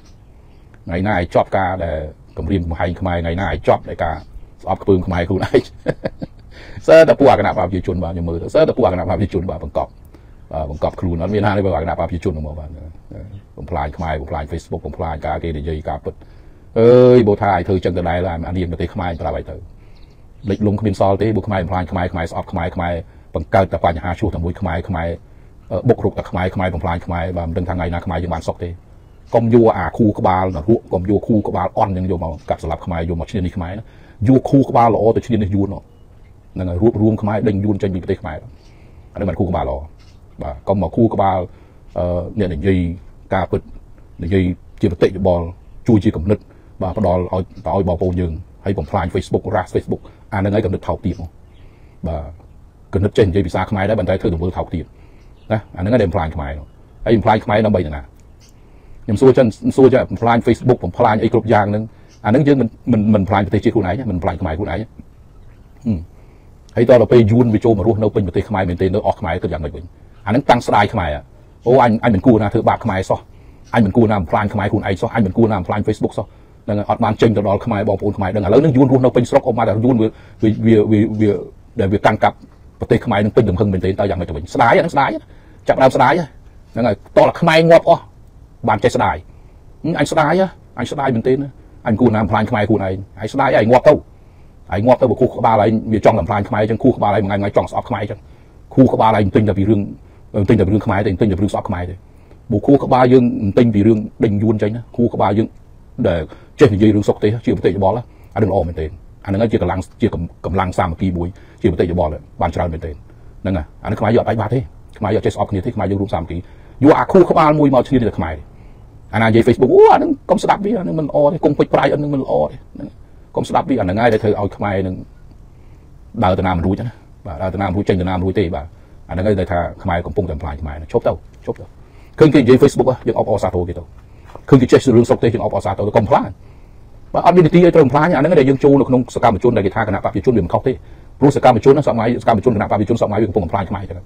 ไงนายจอบกาแต่กำริมไฮขมายไงนายจอบแต่กาสอบกระปืนขมายคุณไอ้เสื้อตะปูกระหน่ำปราบยิจุนบ่าอยู่มือเสื้อตะปูกระหน่ำปราบยิจุนบ่าประกอบครูนั้นมีหน้าได้ประกอบกระหน่ำปราบยิจุนออกมาบ่าผมพลายขมายผมพลายเฟซบุ๊กผมพลายกาเกย์เดย์ยีกาปุ๊ดเอ้ยโบทายเธอจังจะได้ละอันนี้มันเตะขมายปลาใบเธอเล็กลงขมิ้นซอลเตะบุกขมายพลายขมายขมายสอบขมายขมายปังเกิดตะปานหาชู้ตะมุ้ยขมายขมายบกรุกตะขมายขมายผมพลายขมายบ่าดึงทางไงนะขมายยังบานซอกเตะกมยัวอาคูกบาลนะรู้กมยัวคูกบาลอ่อนยังโยมกับสลับขมายโยมมาชิ้นนี้ขมายนะยัวคูกบาลอ๋อแต่ชิ้นนี้ยูนเนาะนั่นไงรวมขมายดึงยูนใจมีเตะขมายอันนี้มันคูกบาลอ๋อบ่ากมมาคูกบาลเนี่ยหนึ่งยีกาปิดหนึ่งยีจีบเตะบอลชูจีกับนึดบ่าพอดอลเอาบอลโปยึงให้ผมพลายเฟซบุ๊กรักเฟซบุ๊กอ่านยังไงกับนึดเท่าตีมบ่ากับนึดเจนยีพิซาขมายได้บรรทัดเท่าตัวเท่าตีมนะอันนั้นก็เดิมพลายขมายเนาะไอ้พลายขมายน้ำใบเนี่ยนะยังสู้จะพลายเฟซบุ๊กผมพลายไอ้กลุ่มยางนึงอันนั้นยังมันพลายประเทศจีนคู่ไหนมันพลายขมายคู่ไหนให้ตอนเราไปยูนไปโจมารู้เราเป็นประเทศขมายเป็นเตนเราออกขมายก็อย่างไรเป็นอันนั้นตั้งสไตล์ขมายอ่ะโอ้อันเหมือนกูนะเธอบาปขมายซะอันเหมือนกูนะพลายขมายคุณไอ้ซะอันเหมือนกูนะพลายเฟซบุ๊กซะดังนั้นออดมันเจงกับดอลขมายบอลปูนขมายดังนั้นแล้วนึกยูนรู้เราเป็นสต็อกออกมาแต่ยูนเวียเดี๋ยวเวียตั้งกับประเทศขมายนึงเป็นถึงเพิ่งเป็นเตนเราอย่างไรจะเป็นสไตล์นั้นสไตล์จับดาวสไตล์ดังนั้นตอนขมายงบอ๋อบานใจสลายอันสลายอ่ะอันสลายเป็นเต้นอันกูนำพลานขมายกูนายไอ้สลายไอ้งวบเต้าไอ้งวบเต้าบอกคู่ขบาอะไรมีจ้องลำพลานขมายจังคู่ขบาอะไรมึงไงมึงไงจ้องสอบขมายจังคู่ขบาอะไรติงจะเป็นเรื่องติงจะเป็นเรื่องขมายติงจะเป็นเรื่องสอบขมายเลยบอกคู่ขบายังติงเป็นเรื่องดึงยูนใจนะคู่ขบายังเด็กเจ๊ยังเรื่องสกเตะเชี่ยวเตะจะบอลละอันนั้นออกเป็นเต้นอันนั้นเชี่ยวกำลังสามกีบุยเชี่ยวเตะจะบอลเลยบานชราเป็นเต้นนั่นไงอันนั้นขมายหยอดไปบาทที่ขมายหยอดเจ๊สอบเนี่ยที่ขมายยังรวมสามกีอยู่อาคู่ขบามวยมาชนิดเด็กขมายอันนั้นยี่เฟซบุ๊กว้านึงก้มสลับวิอันนึงมันออเลยก้มปิดปลายอันนึงมันออเลยก้มสลับวิอันนั้นง่ายเลยเธอเอาขมายนึงดาวตะนามรู้ใช่ไหมบ่าดาวตะนามรู้เจงตะนามรู้เตะบ่าอันนั้นง่ายเลยเธอขมายก้มปุ่งแต่ปลายขมายนะชอบเต้าคืนกี่ยี่เฟซบุ๊กวะยังออฟออซาโต้กี่เต้าคืนกี่เจสเรื่องสกเตยังออฟออซาโต้ก้มพลาดบ่าอันนี้ตีไอ้ตรงพลาดเนี่ยอันนั้นง่ายเลยยังจูนขนมสกามจูนได้กี่ท่าขนาดปะจูนเดือมเข้าเตะรู้สกามจูนนะสมัยสกามจูนขนาดปะจูนสมัยก้มปุ่งแต่ปลายขมายนะ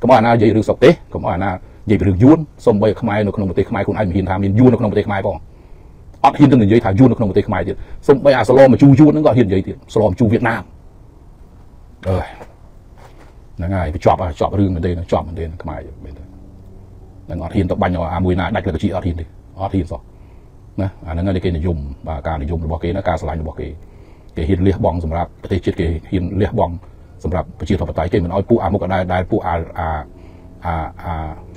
ก้มอันนั้นยี่เรื่องสกเตก้มอันนั้นยี่เป็นเรื่องยูนสมใบขมายนขนมเตะขมายคนไอ้หินทามินยูนขนมเตะขมายป่องอัดหินตั้งหนึ่งยี่ถ่ายยูนขนมเตะขมายเดียวสมใบอาสลอมมาจูยูนนั่นก็หินยี่เดียวสลอมจูเวียดนามเออง่ายไปจอบอ่ะจอบเรื่องเหมือนเดิมจอบเหมือนเดิมขมายเหมือนเดิมนั่งอัดหินตบบัญญัติอาบุยนาได้กระชี้อัดหินดิอัดหินสองนะอันนั้นง่ายในเกณฑ์นิยมการนิยมบอกเกณฑ์การสลายบอกเกณฑ์หินเลี้ยบองสำหรับประเทศจีนเกณฑ์หินเลี้ยบองสำหรับประเทศต่อไปเกณฑ์มันเอาผู้อาหมกได้ผู้อา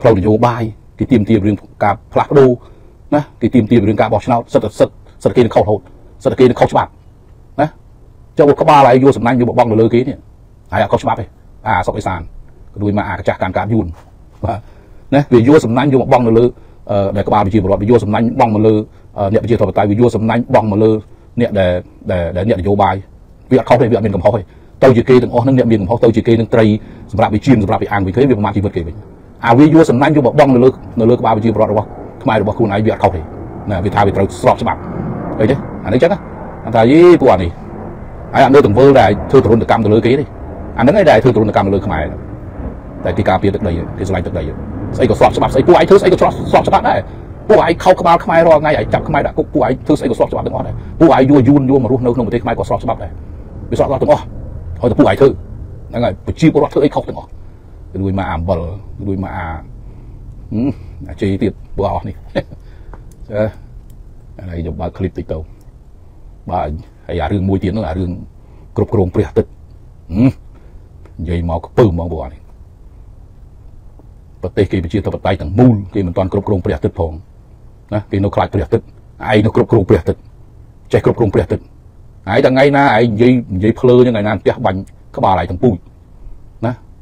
พลอยโยบายกี่ทีมเรื่องการพลักดูนะกี่ทีมเรื่องการบอกชนะสัตว์กินเข้าโหดสัตว์กินเข้าฉบับนะเจ้าก็บ้าอะไรยูสำนักยูบอกบ้องเลยกี้เนี่ยหายเข้าฉบับไปสอบไปสารดูมาจากการยุ่นนะวิยูสำนักยูบอกบ้องเลยเด็กบ้าไปจีบรอดวิยูสำนักบ้องมาเลยเนี่ยไปจีบต่อไปวิยูสำนักบ้องมาเลยเนี่ยเดี๋ยวเนี่ยโยบายวิอัดเข้าไปวิอัดเป็นกับเขาไปเต้าจีกีตั้งอ๋อนั่นเนี่ยเป็นกับเขาเต้าจีกีตั้งไตรสำหรับไปจีนสำหรับไปอ่างไปเคยไปประมาณกี่เวทีไป อาวิยุสำนักยุบบ้องเลือกบ้าไปจีบรอดหรือเปล่าทำไมหรือเปล่าคุณนายเบียดเขาเลยนะวิธาวิตรสอบฉบับเอ้ยเนี่ยอันนี้จังนะอันทายี่ปวดนี่ไอ้อันเดินตรงเพื่อได้เธอตรุนตะกรรมตัวเลือกกี้นี่อันนั้นไอ้ได้เธอตรุนตะกรรมเลือกขมายแต่ที่การเปลี่ยนตึกใดที่สไลด์ตึกใดไอ้ก็สอบฉบับไอ้ผู้ไอ้เธอไอ้ก็สอบฉบับได้ผู้ไอ้เขาขมายขมายรอไงไอ้จับขมายได้ผู้ไอ้เธอไอ้ก็สอบฉบับได้ผู้ไอ้ยัวยุนยัวมารู้นู่นประเทศขมายก็สอบฉบับได้ไปสอบรอดตรงอ๋อเขาจะผู้ไอ้เธอนั่นไงไปจีบรอดเธอไอ้เขาตรงอ๋อดูมาอ่ำบอลดูมาอ่ำจีติดบอลนี่อะไรจะมาคลิปติดตัวมาไอ้เรื่องมวยเตี้ยนั่นแหละเรื่องกรุบกรงเปรี้ยตึกยัยมอกปืนมอบอลนี่ประเทศกีบจีตัวประเทศต่างมูลกีมันตอนกรุบกรงเปรี้ยตึกพองนะกีนกคลายเปรี้ยตึกไอ้นกกรุบกรงเปรี้ยตึกใจกรุบกรงเปรี้ยตึกไอ้ต่างไงนะไอ้ยัยเพลินยังไงนะเตี้ยบังขบาอะไรต่างปุ้ยนะ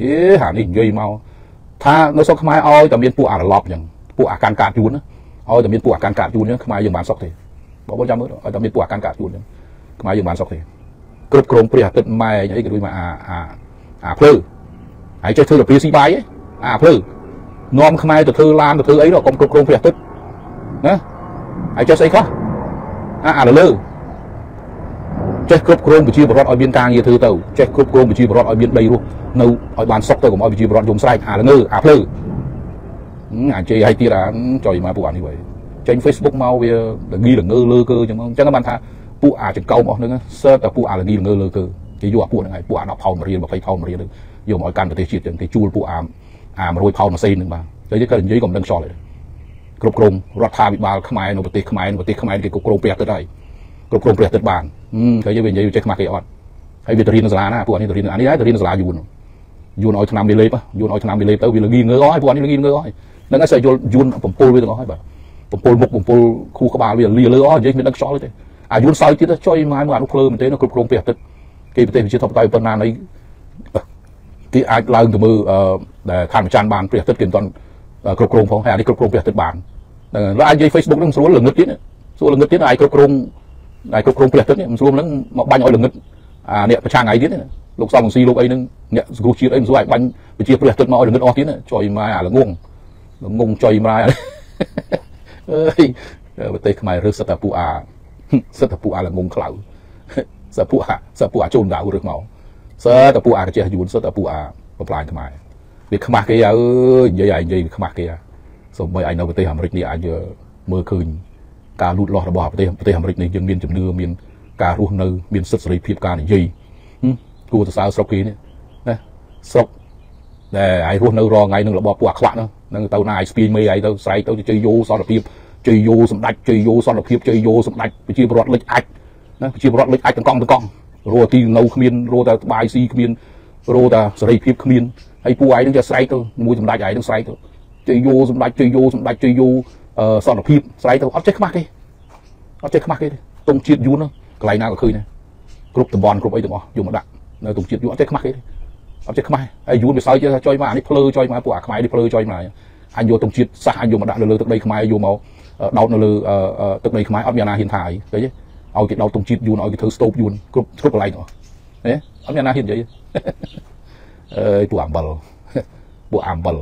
อีห่านี่ยัยมาถ้าเราสอบขมายเอาแต่มีปูอ่างหลบอย่างปูอ่างการกาดยูนนะเอาแต่มีปูอ่างการกาดยูนเนี่ยขมายอย่างบานซอกเลยบอกว่าจำมือเอาแต่มีปูอ่างการกาดยูนเนี่ยมาอยู่บ้านสักทีกรุบกรงเปรี้ยตึกไม่ยังไอ้กระดุยมาเพลือไอ้เจ้าเธอจะเปรี้ยสีใบเพลือนอมขมายตัวเธอลานตัวเธอไอ้เรากรุบกรงเปรี้ยตึกนะไอ้เจ้าใส่ข้อเลือเจ้ากรุบกรงไปจีบรอดเอาเบียนกลางยืดเธอเต่าเจ้ากรุบกรงไปจีบรอดเอาเบียนใบรูนู้เอาบ้านสักเต่าผมเอาไปจีบรอดยมไส้เลือเพลือไอ้เจ้าไอ้ตีร้านจอยมาปวดนี่ไว้เจ้าเฟซบุ๊กเมาเวียดังงี้ดังเงือเลือเกอจังมั้งจังก็บ้านท่าปูอาจะเก่าหมดนึงนะเสิร์ฟแต่ปูอาละดีเลยคือจะยั่วปูยังไงปูอาเอาเผามาเรียนแบบไฟเผามาเรียนเลยโยมเอาการประเทศจีนอย่างที่จูปูอามาโรยเผามาซีนหนึ่งมาจะยึดกันยึดกับดังชอเลยกรุบกรงรัฐาบิบาลขมายโนปติขมายโนปติขมายเกี่ยวกับกรงเปรียดได้กรุบกรงเปรียดตัดบานจะยึดเป็นยึดใจขมายเกยอดให้วิตรีนสลานะปูอันนี้ตรีนอันนี้ได้ตรีนสลายูนเอาชนะมิเลย์ปะยูนเอาชนะมิเลย์แต่วิลลีเงยอ้อยปูอันนี้วิลลีเงยอ้อยนั่นก็ใส่ยูนผมปูไปตรงอ้อยแบบผมปูมุกผมปูคู่กบาลวิลลีเลยอ้อยยึดเป็นดังชอเลยอายุนไซต์ที่จะช่วยมาเมื่อลูกเพลินมันเต้นกรุบกรงเปรียดตึกกีบเต้พิชิตทบไตปนานในที่อาจลางถึงมือทานประจานบานเปรียดตึกกินตอนกรุบกรงของแห่ที่กรุบกรงเปรียดตึกบานแล้วไอ้ยัยเฟซบุ๊กนั่งสวนหลังเงินที่นี่สวนหลังเงินที่ไอ้กรุบกรงเปรียดตึกเนี่ยมันสวนนั่งบังเอาหลังเงินเนี่ยประชาไงที่นี่ลูกสาวของซีลูกไอ้นึงเนี่ยลูกชีไอ้สวยบังไปเชียร์เปรียดตึกมาเอาหลังเงินออกที่นี่ช่วยมาหลังงงช่วยมาเอ้ยเต้ขมายเรื่องสตาปูอาเสตปูอาละงงเข่าเสตปูอาโจมดาวเรื่องเมาเสตปูอาเจียยูนเสตปูอาปลายขมายเด็กขมายเกียร์ใหญ่ใหญ่ขมายเกียร์สมัยไอ้เราไปเตะหามริกนี่อาจจะเมื่อคืนการลุดลอดระบอบไปเตะหามริกนี่ยังมีจำเนื้อมีการรวมเนื้อมีสัดส่วนเพียบการใหญ่กูจะสาวสก๊อกกี้เนี่ยนะสก๊อกแต่ไอ้รวมเนื้อรอไงนึงระบอบปวดขวานนั่งเตาหน้าสปีนไม่ใหญ่เตาใส่เตาจะโย่สอดเพียบเจยโยสมดัดเจยโยสอนอภิบเจยโยสมดัดไปชีบรอดเล็กอัดนะไปชีบรอดเล็กอัดตั้งกองรัวตีเงาขมิ้นรัวแต่บายซีขมิ้นรัวแต่ใส่พิบขมิ้นไอ้ผู้ไอ้ต้องจะใส่ตัวมวยสมดัดใหญ่ต้องใส่ตัวเจยโยสมดัดเจยโยสอนอภิบใส่ตัวเอาใจขมักเลยตรงจีดยูนนะไกลน่าก็เคยนะกรุ๊ปตะบอลกรุ๊ปไอ้ตัวอยู่มาดักนะตรงจีดยูนเอาใจขมักเลยเอาใจขมักไอ้ยูนไปใส่จะจอยมานี่เพลอจอยมาปวดขมักนี่เพลอจอยมาอันโยตรงจีดสะอันโยมาดักเลยตรงใดขมักโยมาเดาหนือตึกในขมายอัพยานาหินถ่ายเดี๋ยวเอาเก็บเดาตรงจีดยูนเอาเก็บเธอสโตปยูนกรุ๊ปอะไรเนาะเนี่ยอัพยานาหินเดี๋ยวตัวอัมบอล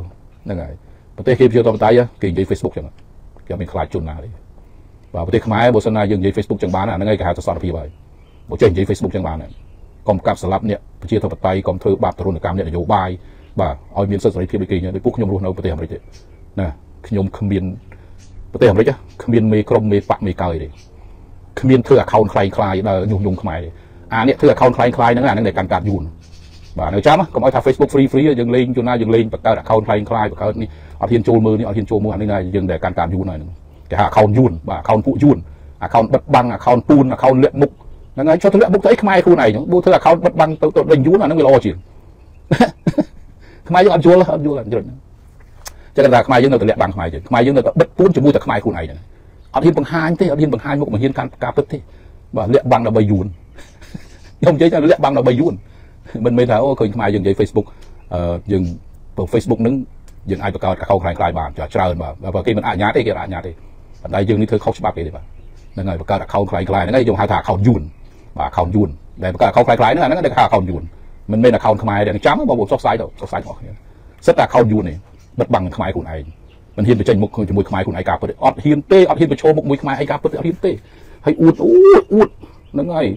นั่นไงประเทศเขียวเชียวตอนตายอะเก่งใจเฟซบุ๊กจังอะแกเป็นคลายจุนนาเลยว่าประเทศขมายโบสนายังใจเฟซบุ๊กจังบ้านอะนั่นไงแกหาจะสอนพี่ไปโบเจนใจเฟซบุ๊กจังบ้านอะกองกับสลับเนี่ยประเทศทบไตกองเธอบาปตรุณกรรมเนี่ยโยบายบ่าเอาเมียนเสรีเพียบไปเก่งเนี่ยพวกขยมรู้เอาประเทศอะไรเจ๊นะขยมขมิ้นประเทศอเมริกาขมิ้นเมกรมเมปะเมกาเลยขมิ้นเธอเขาคลายยุ่งขมายเนี่ยเธอเขาคลายนั่นแหละนั่นแหละการการยูนบ่าเนื้อจ้ามะก็มาทางเฟซบุ๊กฟรียังเลงอยู่หน้ายังเลงปากกาเขาคลายปากกานี่เอาเทียนโจมือนี่เอาเทียนโจมืออันนี้ไงยังแต่การยูนหน่อยนึงแต่หาเขายูนบ่าเขาผู้ยูนเขาบัดบังเขาปูนเขาเละมุกนั่นไงชอบเละมุกแต่ไอ้ขมายคู่ไหนเนาะดูเธอเขาบัดบังตัวเล่นยูนนั่นไม่รอจีนขมายยังอันยูนแล้วอันยูน cho nên là không ai dưng đâu tự lệ bằng không ai chứ không ai dưng đâu tự bứt cuốn cho mua từ không ai khu này này ở hiên bằng hai thế ở hiên bằng hai một mà hiên can cà bứt thế và lệ bằng là bày yuồn không chế cho lệ bằng là bày yuồn mình mới tháo coi không ai dưng vậy Facebook dưng Facebook nứng dưng ai bật cả câu khai khai bàn cho trời và khi mình à nhát đi kia à nhát đi còn đây dưng đi thôi khóc bạc đi bạn nên này bật cả câu khai khai này dùng hai thả khâu yuồn và khâu yuồn đây bật cả câu khai khai nữa nó đây cả khâu yuồn mình mới là khâu không ai để chấm vào bộ sóc sai đâu sóc sai họ rất là khâu yuồn này bất bằng không ai của này mình hiên phải tranh một không chỉ mùi không ai của này cả vậy ọt hiên tê ọt hiên phải cho một mùi không ai cả vậy ọt hiên tê hay uốn uốn uốn nó ngay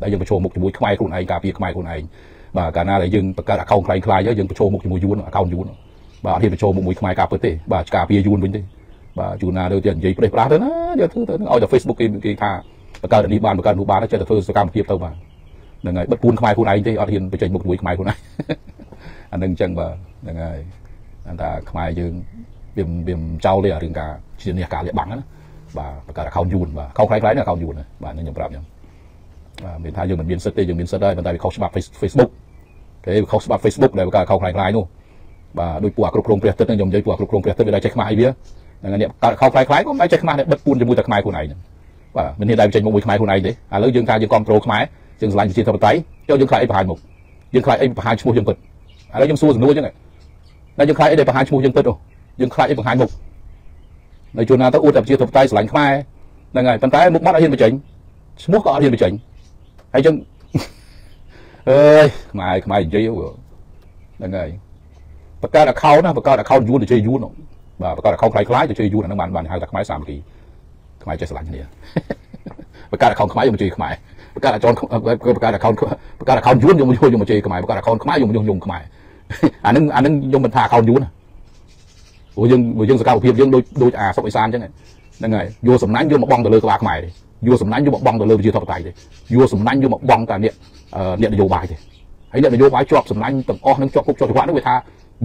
ได้ยังไปโชว์มุกจมูกขมายคนไหนกาเปียขมายคนไหนบ่าการน่าได้ยังประกาศเขาคลายเยอะยังไปโชว์มุกจมูกยูนเขายูนบ่าที่ไปโชว์มุกจมูกขมายกาเปิดดิบ่ากาเปียยูนเป็นดิบ่ายูนาเดี๋ยวจะยิ่งไปปลาเถอะนะเดี๋ยวถือเถอะเอาจาก Facebook กี่ท่าประกาศอันนี้บ้านประกาศรูบ้านแล้วจะถือสกามเทียบเท่าบ้านยังไงบัดปูนขมายคนไหนที่เอาที่ไปเจอมุกจมูกขมายคนไหนอันนึงจังบ่ายังไงanh ta không ai dưng bìm trâu đấy ở rừng cả chuyện nhà cả địa bằng đó và cả là khâu nhùn và khâu khai là khâu nhùn này và nên nhầm lẫn nhầm và miền Thái dưng mình biên sơ đây và tại vì khâu sập Facebook thế khâu sập Facebook này và cả khâu khai luôn và đôi quả cục rồng bẹt tết nên nhầm dây quả cục rồng bẹt tết về đây chạy máy bía là ngày cả khâu khai cũng phải chạy máy để bật buồn cho mùi tạc máy của này và mình hiện đại chạy một mùi máy của này đấy à lỡ dưng ta dưng con pro máy dưng lành dưng thập tái cho dưng khai phải một dưng khai phải hai dưng bật à lỡ dưng xua dưng nuôi chứ nàyนายยังคลายไอ้เด็กประหารชูยังเปิดอ่ะยังคลายไอ้ประหารหมกนายชวนนาตะอูดแบบเชียร์ถกไตสลังข้าไงปันไตหมกมัดเอาหินไปเจ๋งมุกก็เอาหินไปเจ๋งไอ้จังเอ้ยขมายเยี่ยวยังไงประกาศเขานะประกาศเขายูนจะเชียร์ยูนอ่ะประกาศเขาคล้ายจะเชียร์ยูนนั่งบานหางตะขมายสามกีขมายใจสลังเนี่ยประกาศเขาขมายยังไม่เชียร์ขมายประกาศจอนประกาศเขายูนยังไม่เชียร์ขมายประกาศเขาขมายยังขมายอันนั้นยังมันทาเขายูนนะโอ้ยังสกาวเพียบยังโดยอาสกอิสานจังไงนั่นไงโยสมนั้นโยมาบองตัวเลือกบาขมายเลยโยสมนั้นโยมาบองตัวเลือกไปยืนทับไตเลยโยสมนั้นโยมาบองแต่เนี่ยโยบายเลยไอ้เนี่ยโยบายจอบสมนั้นต่างอ้อนั่งจอบกุ๊กจอบจังหวะนั่งไปทา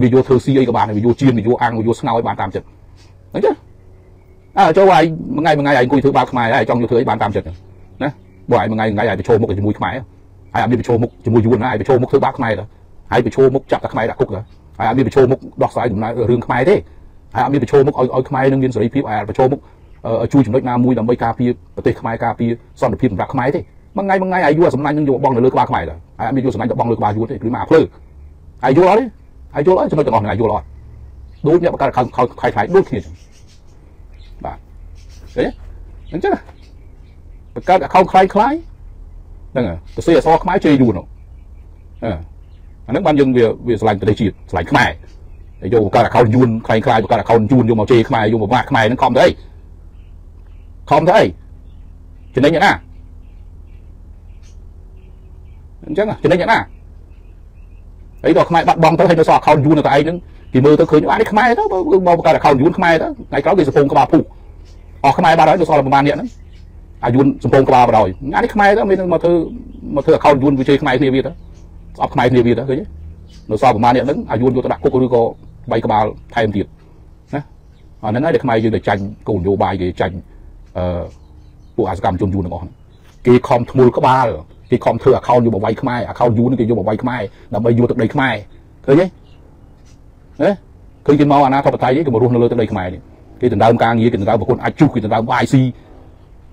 วิโยเธอซีไอ้กบาลวิโยจีนวิโยอังวิโยสนาวไอ้บาลตามจัดนั่นจ้ะโจ้ไอ้เมื่อไงไอ้กุยเธอบาขมายไอ้จองโยเธอไอ้บาลตามจัดนะบ่ายเมื่อไงไอ้ไปโชว์มุกจมูกขมายไอ้อันนี้ไปโชว์มุกจมูกยูนนะไอ้ไปโชว์มุกเธอบาขมายเหรอไอ้ไปโชว์มุกจับตะขมายดักคุกเหรอไอ้อามีไปโชว์มุกดอกสายถึงนายเรื่องขมายดิไอ้อามีไปโชว์มุกเอาขมายนึงยินสรีพิบไอ้ไปโชว์มุกชูจุดน้อยนามุยดำใบกาพีประเทศขมายกาพีซ่อนพิบรักขมายดิบางไงไอ้ยัวสมนัยยังอยู่บ้องเดือดเลือกบาขมายเหรอไอ้อามียัวสมนัยจะบ้องเลือกบายัวดิหรือมาเพลือไอ้ยัวดิไอ้ยัวดิจะน้อยจะงอนไอ้ยัวลอยดูเนี่ยประการเขาคล้ายดูขี้บ้าเอ๊ะนั่นจ้ะประการเขาคล้ายนั่นไงแต่เสียซอขมายเจยูนอ่ะอันนั้นมันยังเวียสไลน์ตัวเดียดสไลน์ขมายโยกการเขายูนคลายตัวการเขายูนโยมาเจขมายโยมาบ้าขมายนั่นคอมได้จะได้ยังไงจังอ่ะจะได้ยังไงไอ้ดอกขมายบัดบอมตัวให้ตัวสอดเขายูนตัวไอ้นั่นกี่มือตัวเคยอยู่อันนี้ขมายแล้วมองการเขายูนขมายแล้วไอ้เขาเวียสปงกระบาผูกออกขมายบาดอยตัวสอดประมาณเนี้ยนั่นอายุนสปงกระบาบาดอยอันนี้ขมายแล้วไม่ต้องมาเธอเขายูนวิเชยขมายเทียบแล้วออกขมายเนียบีนะคือเนี่ยเราสอบประมาณเนี่ยนั้นอายุนโยตระกุกรุโกใบกระบาลไทยมันติดนะอันนั้นไอ้เด็กขมายยืนเด็กจันกูโยบายเด็กจันผู้อาชญากรรมจุนยูนออกกีคอมทูลกระบาลกีคอมเถื่อเข้าอยู่บ่ใบขมายเข้ายูนกี่โยบ่ใบขมายดับใบยูตระใบขมายคือเนี่ยคือกินเมาอ่ะนะทอปไทยนี่ก็มารู้นั่นเลยตระใบขมายนี่กีถึงดาวกลางนี่กีถึงดาวบุคคลอาชุกีถึงดาวไอซี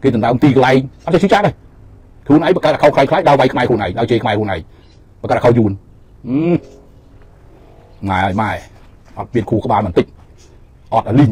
กีถึงดาวตีไกลอันนี้ชี้ชัดเลยคุณไอ้ประกาศเขาคล้ายๆดาวใบขมายคนไหนดาวเจขมายคนไหนประกาศเขายูนไม่อดเปลี่ยนครูกบาลมันติดอดอลิง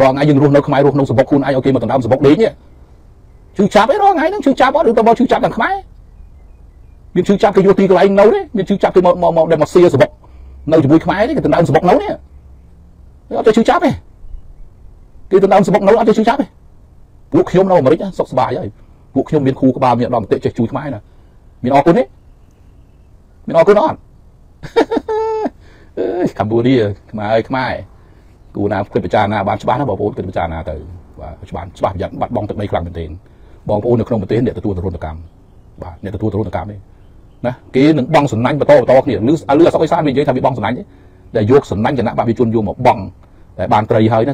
รองไงยังรู้นกขมายรู้นกสมบูรณ์คุณไอ้โอเคมาตอนนั้นสมบูรณ์ดีเนี่ยชื่อจับไอ้รองไงนั่งชื่อจับว่าหรือตัวบอลชื่อจับกันขมายมีชื่อจับคือโยตีก็ไล่เงาเนี่ยมีชื่อจับคือมอเดมอเซียสมบูรณ์ในจมูกขมายเนี่ยตอนนั้นสมบูรณ์เงาเนี่ยเอาแต่ชื่อจับไปคือตอนนั้นสมบูรณ์เงาเอาแต่ชื่อจับไปพวกเขียวเราไม่ได้สักสบายเลยพวกเขียวมีคู่กบาลมีดอมเตะเจ็ดชูขมายนะมีออกคนนี้มีออกคนนอนคัมบูรีขมายขมายกูนะเป็นประจานาบานชบ้านนะบอกว่าเป็นประจานาแต่ว่าชบ้านชบ้านยันบัดบองตึกในกลางเป็นเตนบองโอนในกลางเป็นเตนเนี่ยตัวตะรุนตะกามบ้านเนี่ยตัวตะรุนตะกามนี่นะกีหนึ่งบองสนนันมาโตมาโตเนี่ยเลือดสักไอ้ซ่ามีเยอะทำมีบองสนนันเนี่ยแต่โยกสนนันจะนะบ้านพิจุนโยมบอกบองแต่บานตรีเฮยนะ